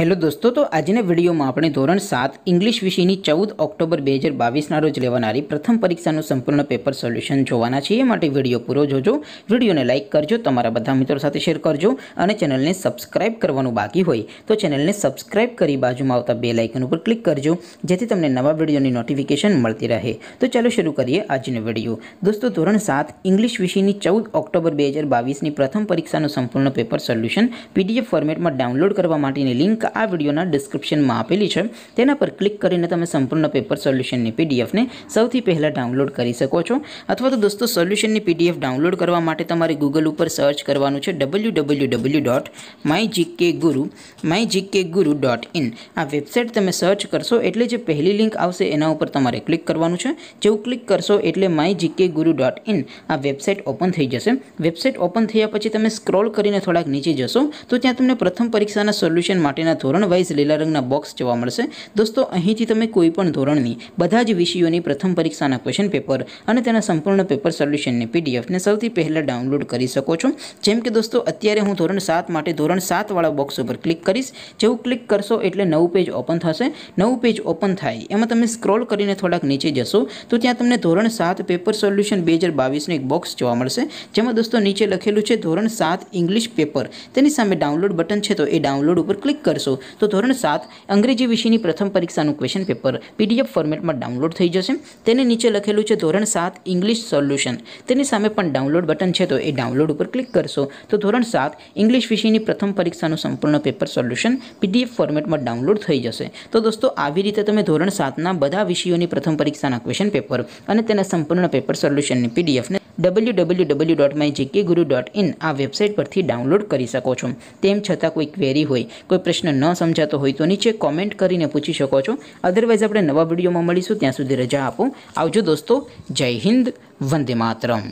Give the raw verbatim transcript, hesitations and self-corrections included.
Hello दोस्तों, तो आजना video में आपणे धोरण सात इंग्लिश विषय की चौदह ऑक्टोबर बजार बीस रोज लेवानारी प्रथम परीक्षा संपूर्ण पेपर सोल्यूशन जोवाना छे। वीडियो पूरो जोजो, वीडियो ने लाइक करजो, तमारा बधा मित्रों साथे शेर करजो और चेनल ने सब्सक्राइब करवानुं बाकी होय तो चेनल ने सब्सक्राइब करी बाजू में आवता बेल आइकन पर क्लिक करजो, जेथी तमने नवा वीडियो की नोटिफिकेशन मळती रहे। तो चलो शुरू करिए आजनो वीडियो। दोस्तों, धोरण सात इंग्लिश विषय की चौदह ऑक्टोबर बीस बाईस की प्रथम परीक्षा संपूर्ण पेपर सोल्यूशन पीडीएफ फॉर्मेट में डाउनलॉड करवा माटेनी लिंक आ वीडियोना डिस्क्रिप्शन में आपेली है। तेना पर क्लिक करीने तमे संपूर्ण पेपर सोल्यूशन की पीडीएफ ने सौथी पहला डाउनलॉड करी सको छो। अथवा तो दोस्तों, सोल्यूशन की पीडीएफ डाउनलॉड करवा माटे तमारे गूगल पर सर्च करवानुं छे W W W dot my G K guru my G K guru dot in. आ वेबसाइट तमे सर्च करशो एटले जे पहली लिंक आवशे एना उपर तमारे क्लिक करवानुं छे। जेवुं क्लिक करशो एटले my G K guru dot in आ वेबसाइट ओपन थई जशे। वेबसाइट ओपन थया पछी तमे स्क्रॉल करीने थोड़ाक नीचे जशो तो त्यां तमने प्रथम परीक्षाना सोल्यूशन माटेना धोरण वाइज लीला रंगना बॉक्स जोवा मळशे। दोस्तों, अहींथी तमे कोईपण धोरणनी बधा ज विषयोनी प्रथम परीक्षाना क्वेश्चन पेपर अने तेना संपूर्ण पेपर सोल्यूशननी पीडीएफ ने सौथी पहला डाउनलॉड करी शको छो। जेम के दोस्तों, अत्यारे हूँ धोरण सात माटे धोरण सात वाला बॉक्स पर क्लिक करीश। जेवुं क्लिक करशो एटले नवुं पेज ओपन थशे। नवुं पेज ओपन थाय एमां तमे स्क्रॉल करीने थोड़ाक नीचे जशो तो त्यां तमने धोरण सात पेपर सोल्यूशन बीस बाईस नो एक बॉक्स जोवा मळशे, जेमां दोस्तों नीचे लखेलुं छे धोरण सात इंग्लिश पेपर, तेनी सामे डाउनलॉड बटन छे तो ए डाउनलॉड उपर क्लिक करशो तो धोरण सात अंग्रेजी विषयनी प्रथम परीक्षानुं क्वेश्चन पेपर पीडीएफ फॉर्मेट में डाउनलॉड थई जशे। तेने नीचे लखेलुं छे धोरण सात इंग्लिश सोल्यूशन, तेनी सामे पण डाउनलॉड बटन छे तो ए डाउनलॉड पर क्लिक करशो तो धोरण सात इंग्लिश विषयनी प्रथम परीक्षानुं संपूर्ण पेपर सोल्यूशन पीडीएफ फॉर्मेट में डाउनलॉड थई जशे। तो दोस्तों, आवी रीते तमे धोरण सात ना बधा विषयोनी प्रथम परीक्षाना क्वेश्चन पेपर अने तेना संपूर्ण पेपर सोल्यूशननी पीडीएफ ने W W W dot my G K guru dot in आ वेबसाइट परथी डाउनलॉड करी शको छो। तेम छतां कोई क्वेरी होय, कोई प्रश्न न समजातो होय तो नीचे कॉमेंट करीने पूछी शको छो। अदरवाइज आपणे नवा विडियोमां मळीशुं, त्यां सुधी रजा आपो। आवजो दोस्तों, जय हिंद, वंदे मातरम।